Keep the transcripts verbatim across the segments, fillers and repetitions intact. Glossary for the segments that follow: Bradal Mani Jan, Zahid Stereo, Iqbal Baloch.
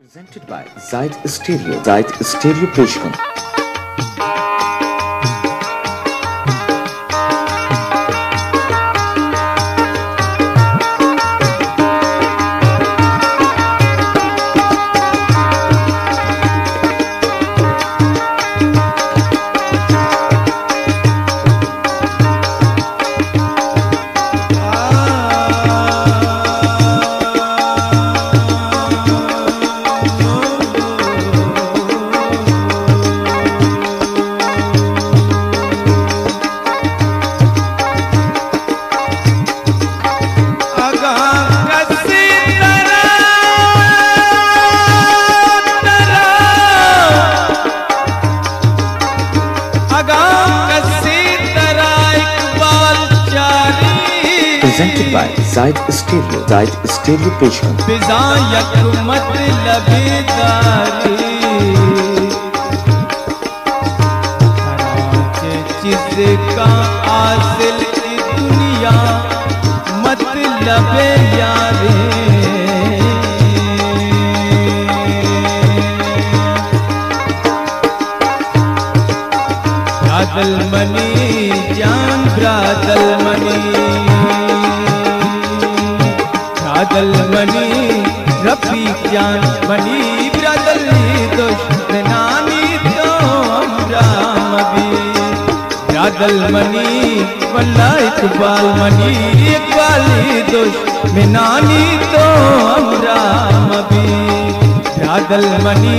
Presented by Zahid Stereo, Zahid Stereo Production। Presented by Zahid Stereo, Zahid Stereo Production। बिज़ायत मतलब दारी जिसका हासिल दुनिया मतलब यारी। ब्रादल मनी जान ब्रादल मनी ब्रादल मनी रफी जान मनी ब्रादल दुश्मनानी तो हमरा मनी ब्रादल मनी वल्ला इकबाल मनी इकबाल दुश्मनानी तो हमरा मनी ब्रादल मनी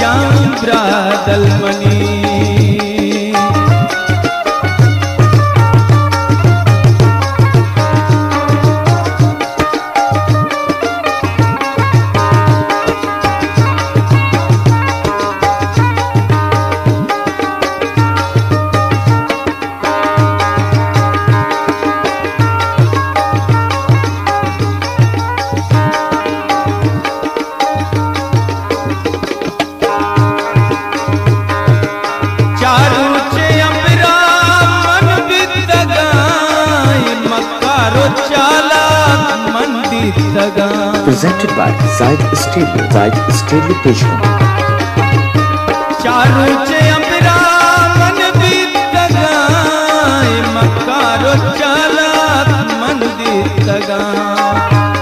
जान ब्रादल मनी। Presented by Zahid Stereo, Zahid Stereo Production। चारो चे अमरा मन बीत लगाए मकारो चाला मन बीत लगाए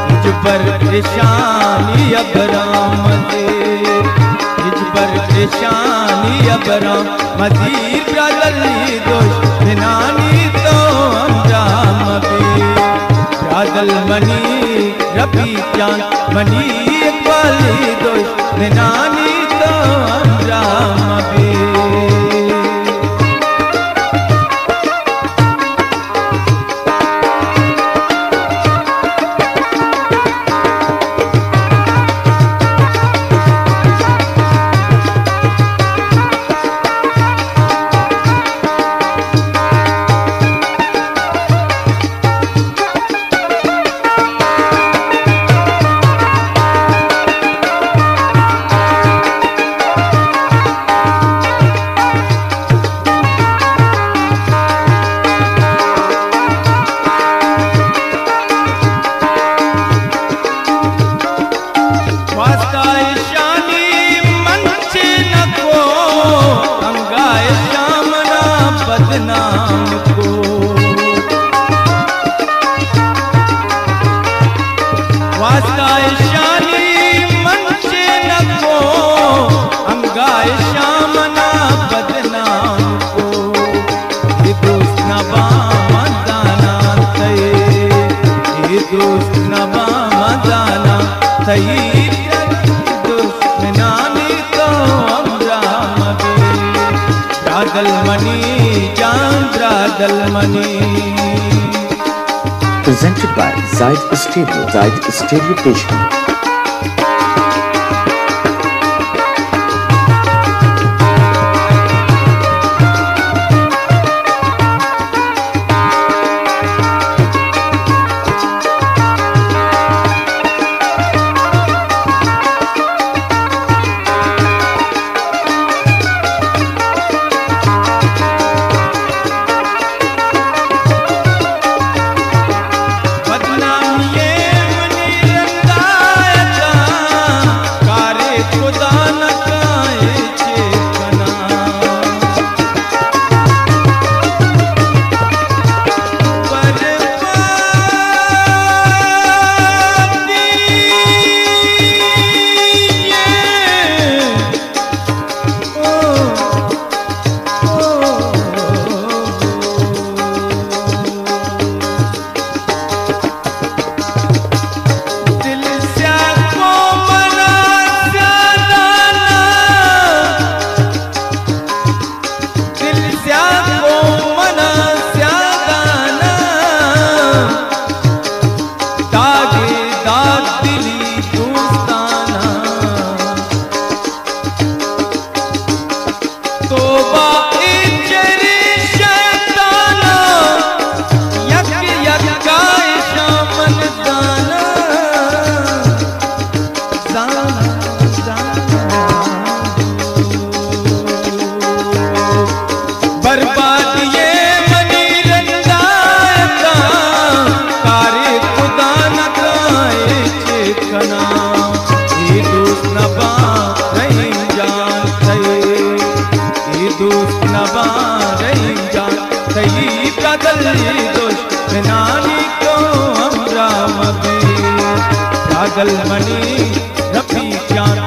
मुझ पर परेशानी अबराम मदीर मुझ पर परेशानी अबराम मदीर ब्रादल दुश्मनानी तो हमरा मबीर ब्रादल मनी रफी जान मनी इकबाल दुश्मनानी तो हमरा मबीर। दुश्मनानी तो हमरा मबीर ब्रादल मनी जान ब्रादल मनी। Presented by Zahid Stereo, Zahid Stereo Production। दोस्त नवा रईजा सही का गली दोस्त बनानी को हमरा मगे पागल मनी रफी जान।